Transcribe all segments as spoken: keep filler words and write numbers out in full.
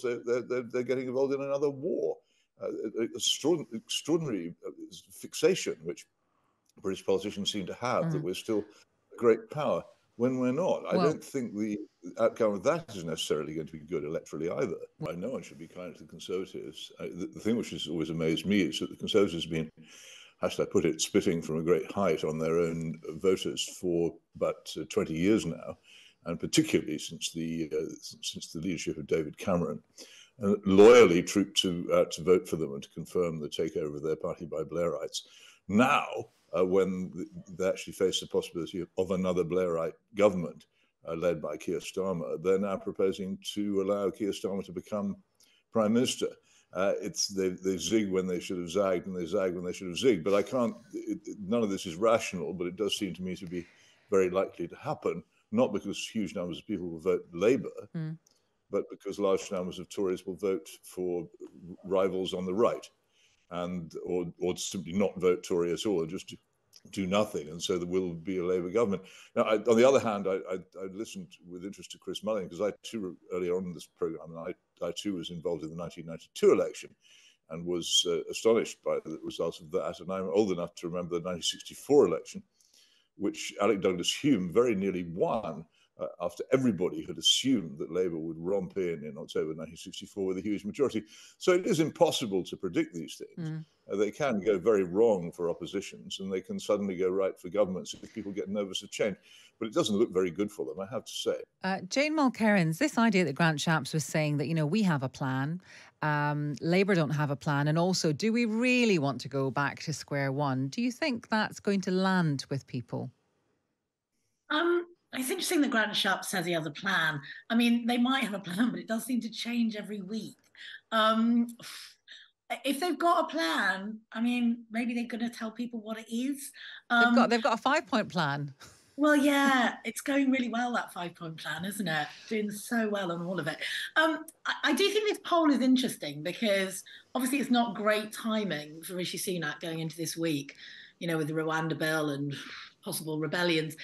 course, they're, they're, they're getting involved in another war. Uh, extraordinary fixation, which British politicians seem to have, mm. that we're still a great power when we're not. Well, I don't think the outcome of that is necessarily going to be good electorally either. Well, I know I should be kind to the Conservatives. I, the, the thing which has always amazed me is that the Conservatives have been, how should I put it, spitting from a great height on their own voters for about uh, twenty years now, and particularly since the uh, since the leadership of David Cameron. And loyally trooped to uh, to vote for them and to confirm the takeover of their party by Blairites. Now, uh, when they actually face the possibility of another Blairite government uh, led by Keir Starmer, they're now proposing to allow Keir Starmer to become prime minister. Uh, it's they, they zig when they should have zagged, and they zag when they should have zigged. But I can't. It, none of this is rational, but it does seem to me to be very likely to happen. Not because huge numbers of people will vote Labour. Mm. But because large numbers of Tories will vote for rivals on the right, and or or simply not vote Tory at all and just do nothing, and so there will be a Labour government. Now, I, on the other hand, I, I, I listened with interest to Chris Mullin, because I too earlier on in this programme, and I, I too was involved in the nineteen ninety-two election, and was uh, astonished by the results of that. And I'm old enough to remember the nineteen sixty-four election, which Alec Douglas-Home very nearly won. Uh, after everybody had assumed that Labour would romp in in October nineteen sixty-four with a huge majority. So it is impossible to predict these things. Mm. Uh, they can go very wrong for oppositions, and they can suddenly go right for governments if people get nervous of change. But it doesn't look very good for them, I have to say. Uh, Jane Mulcairns, this idea that Grant Shapps was saying that, you know, we have a plan, um, Labour don't have a plan, and also, do we really want to go back to square one? Do you think that's going to land with people? Um... It's interesting that Grant Shapps says he has a plan. I mean, they might have a plan, but it does seem to change every week. Um, if they've got a plan, I mean, maybe they're going to tell people what it is. Um, they've got, they've got a five-point plan. Well, yeah, it's going really well, that five-point plan, isn't it? Doing so well on all of it. Um, I, I do think this poll is interesting because, obviously, it's not great timing for Rishi Sunak going into this week, you know, with the Rwanda bill and possible rebellions.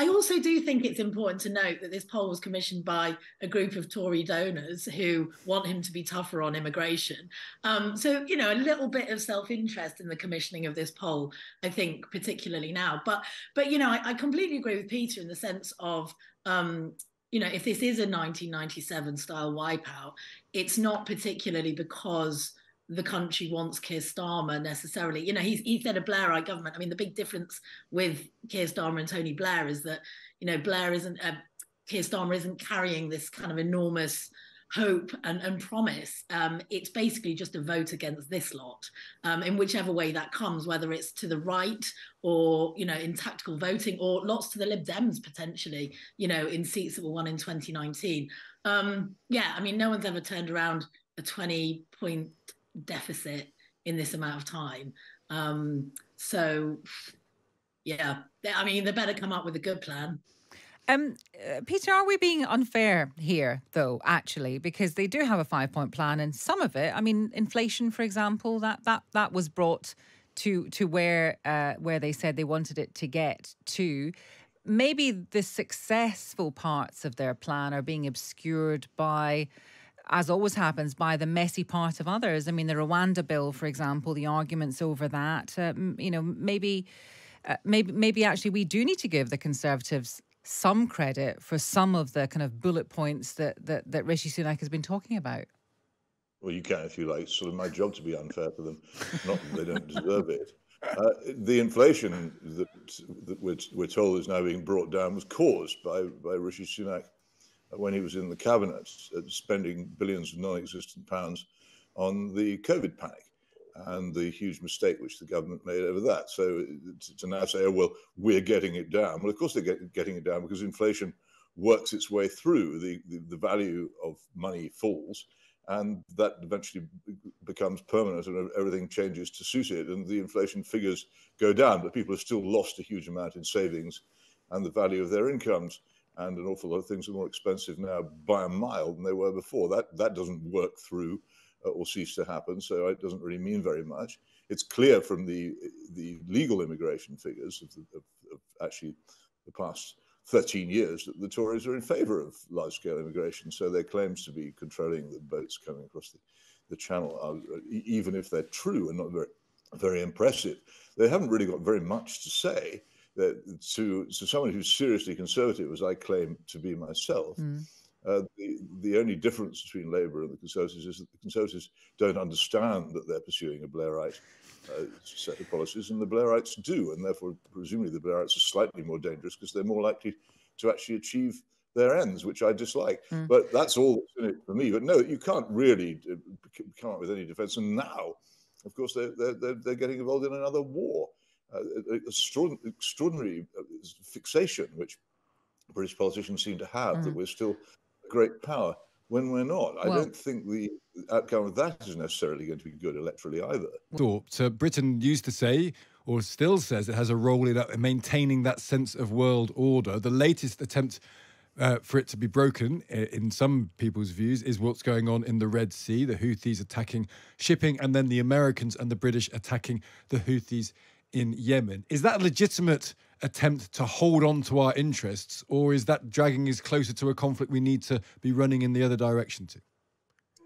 I also do think it's important to note that this poll was commissioned by a group of Tory donors who want him to be tougher on immigration. Um, so, you know, a little bit of self-interest in the commissioning of this poll, I think, particularly now. But, but you know, I, I completely agree with Peter in the sense of, um, you know, if this is a nineteen ninety-seven-style wipeout, it's not particularly because the country wants Keir Starmer necessarily. You know, he's, he said a Blairite government. I mean, the big difference with Keir Starmer and Tony Blair is that, you know, Blair isn't, uh, Keir Starmer isn't carrying this kind of enormous hope and, and promise. Um, it's basically just a vote against this lot, um, in whichever way that comes, whether it's to the right or, you know, in tactical voting, or lots to the Lib Dems potentially, you know, in seats that were won in twenty nineteen. Um, yeah, I mean, no one's ever turned around a twenty point deficit in this amount of time. Um, so, yeah, I mean, they better come up with a good plan. Um, uh, Peter, are we being unfair here, though, actually? Because they do have a five-point plan, and some of it, I mean, inflation, for example, that that that was brought to to where uh, where they said they wanted it to get to. Maybe the successful parts of their plan are being obscured by, as always happens, by the messy part of others. I mean, the Rwanda bill, for example, the arguments over that, uh, you know, maybe, uh, maybe, maybe actually we do need to give the Conservatives some credit for some of the kind of bullet points that, that, that Rishi Sunak has been talking about. Well, you can, if you like. It's sort of my job to be unfair to them. Not that they don't deserve it. Uh, the inflation that, that we're, we're told is now being brought down was caused by, by Rishi Sunak when he was in the cabinet, uh, spending billions of non-existent pounds on the COVID panic and the huge mistake which the government made over that. So to now say, oh, well, we're getting it down. Well, of course they're get, getting it down because inflation works its way through. The, the, the value of money falls, and that eventually becomes permanent, and everything changes to suit it, and the inflation figures go down, but people have still lost a huge amount in savings and the value of their incomes. And an awful lot of things are more expensive now by a mile than they were before. That that doesn't work through uh, or cease to happen, so it doesn't really mean very much. It's clear from the the legal immigration figures of, the, of, of actually the past thirteen years that the Tories are in favour of large-scale immigration. So their claims to be controlling the boats coming across the, the channel, are, even if they're true and not very, very impressive, they haven't really got very much to say. That to, to someone who's seriously conservative, as I claim to be myself, mm. uh, the, the only difference between Labour and the Conservatives is that the Conservatives don't understand that they're pursuing a Blairite uh, set of policies, and the Blairites do, and therefore presumably the Blairites are slightly more dangerous because they're more likely to actually achieve their ends, which I dislike. Mm. But that's all that's in it for me. But no, you can't really come up with any defence. And now, of course, they're, they're, they're getting involved in another war. Uh, extraordinary fixation which British politicians seem to have mm. that we're still a great power when we're not. Well, I don't think the outcome of that is necessarily going to be good electorally either. So, so Britain used to say, or still says, it has a role in uh, maintaining that sense of world order. The latest attempt uh, for it to be broken, in some people's views, is what's going on in the Red Sea, the Houthis attacking shipping, and then the Americans and the British attacking the Houthis in Yemen. Is that a legitimate attempt to hold on to our interests, or is that dragging us closer to a conflict we need to be running in the other direction to?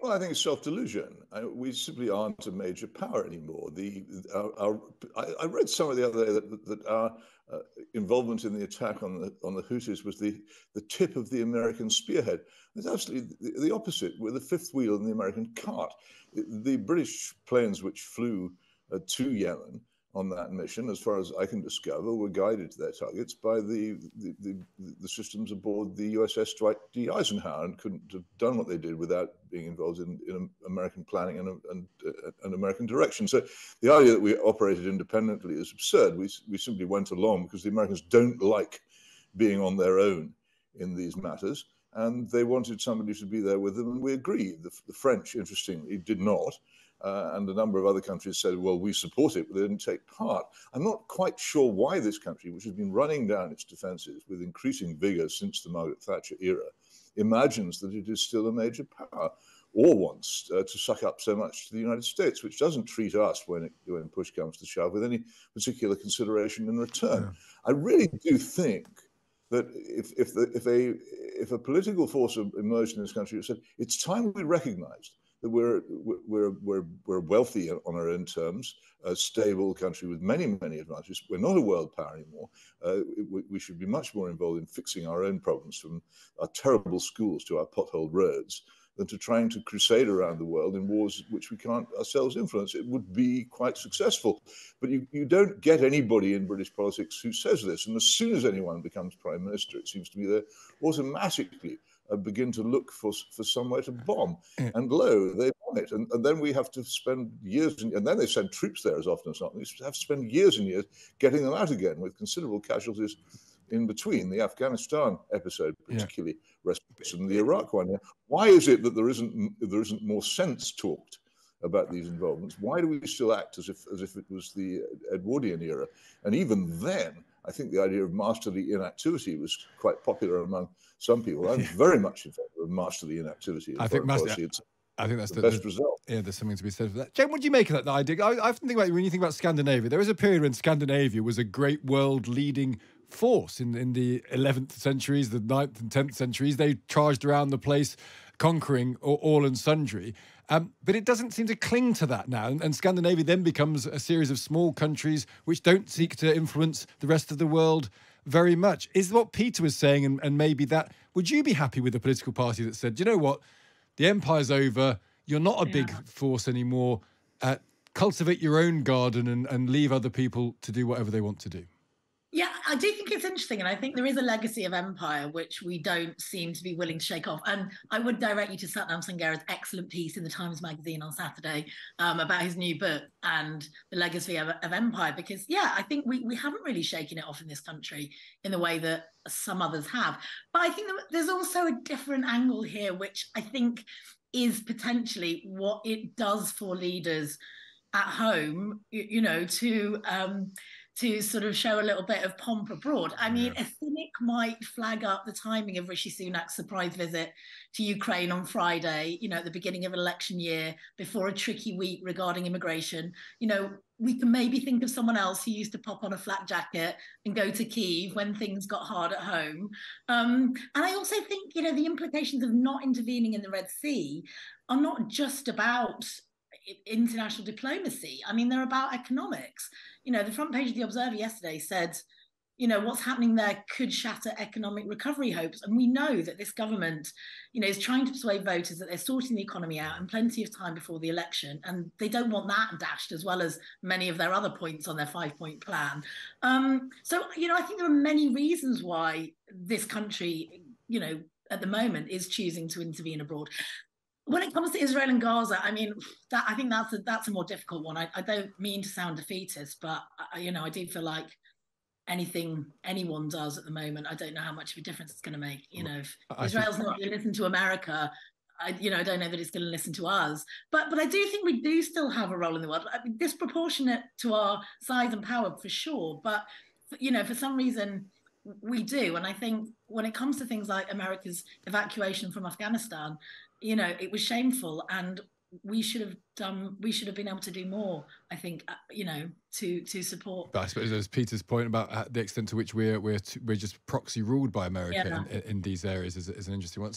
Well, I think it's self-delusion. We simply aren't a major power anymore. The, our, our, I, I read somewhere the other day that, that our uh, involvement in the attack on the, on the Houthis was the, the tip of the American spearhead. It's absolutely the, the opposite. We're the fifth wheel in the American cart. The, the British planes which flew uh, to Yemen on that mission, as far as I can discover, were guided to their targets by the the, the the systems aboard the U S S Dwight D. Eisenhower, and couldn't have done what they did without being involved in, in American planning and and, uh, and American direction. So the idea that we operated independently is absurd. We we simply went along because the Americans don't like being on their own in these matters, and they wanted somebody to be there with them, and we agreed. The, the French, interestingly, did not. Uh, and a number of other countries said, well, we support it, but they didn't take part. I'm not quite sure why this country, which has been running down its defences with increasing vigour since the Margaret Thatcher era, imagines that it is still a major power, or wants uh, to suck up so much to the United States, which doesn't treat us, when, it, when push comes to shove, with any particular consideration in return. Yeah. I really do think that if, if, the, if, a, if a political force emerged in this country that said, it's time we recognised that we're, we're, we're, we're wealthy on our own terms, a stable country with many, many advantages. We're not a world power anymore. Uh, we, we should be much more involved in fixing our own problems, from our terrible schools to our potholed roads, than to trying to crusade around the world in wars which we can't ourselves influence. It would be quite successful. But you, you don't get anybody in British politics who says this. And as soon as anyone becomes Prime Minister, it seems to me they're automatically begin to look for for somewhere to bomb, and lo, they bomb it, and, and then we have to spend years, and, and then they send troops there as often as not. We have to spend years and years getting them out again, with considerable casualties in between. The Afghanistan episode, particularly, yeah. and the Iraq one. Why is it that there isn't there isn't more sense talked about these involvements? Why do we still act as if as if it was the Edwardian era? And even then, I think the idea of masterly inactivity was quite popular among some people. I'm yeah. very much in favour of masterly inactivity. I think, master, policy, I think that's the, the best the, result. Yeah, there's something to be said for that. Jane, what do you make of that idea? I, I often think about, when you think about Scandinavia, there was a period when Scandinavia was a great world-leading force in, in the eleventh centuries, the ninth and tenth centuries. They charged around the place, conquering all and sundry. Um, but it doesn't seem to cling to that now. And, and Scandinavia then becomes a series of small countries which don't seek to influence the rest of the world very much. Is what Peter was saying, and, and maybe that, would you be happy with a political party that said, you know what, the empire's over, you're not a yeah. big force anymore, uh, cultivate your own garden and, and leave other people to do whatever they want to do? Yeah, I do think it's interesting, and I think there is a legacy of empire which we don't seem to be willing to shake off. And I would direct you to Satnam Sangera's excellent piece in the Times Magazine on Saturday um, about his new book and the legacy of, of empire, because, yeah, I think we, we haven't really shaken it off in this country in the way that some others have. But I think there's also a different angle here, which I think is potentially what it does for leaders at home, you, you know, to... Um, to sort of show a little bit of pomp abroad. I mean, yeah. a cynic might flag up the timing of Rishi Sunak's surprise visit to Ukraine on Friday, you know, at the beginning of an election year, before a tricky week regarding immigration. You know, we can maybe think of someone else who used to pop on a flat jacket and go to Kyiv when things got hard at home. Um, and I also think, you know, the implications of not intervening in the Red Sea are not just about international diplomacy. I mean, they're about economics. You know, the front page of The Observer yesterday said, you know, what's happening there could shatter economic recovery hopes. And we know that this government, you know, is trying to persuade voters that they're sorting the economy out in plenty of time before the election. And they don't want that dashed, as well as many of their other points on their five-point plan. Um, so, you know, I think there are many reasons why this country, you know, at the moment is choosing to intervene abroad. When it comes to Israel and Gaza, I mean, that, I think that's a, that's a more difficult one. I, I don't mean to sound defeatist, but, I, you know, I do feel like anything anyone does at the moment, I don't know how much of a difference it's going to make. You know, if I Israel's think... not going to listen to America, I, you know, I don't know that it's going to listen to us. But but I do think we do still have a role in the world. I mean, disproportionate to our size and power, for sure. But, you know, for some reason, we do. And I think when it comes to things like America's evacuation from Afghanistan, you know, it was shameful, and we should have done. We should have been able to do more, I think, you know, to to support. But I suppose there's Peter's point about the extent to which we're we're we're just proxy ruled by America yeah. in, in these areas is, is an interesting one.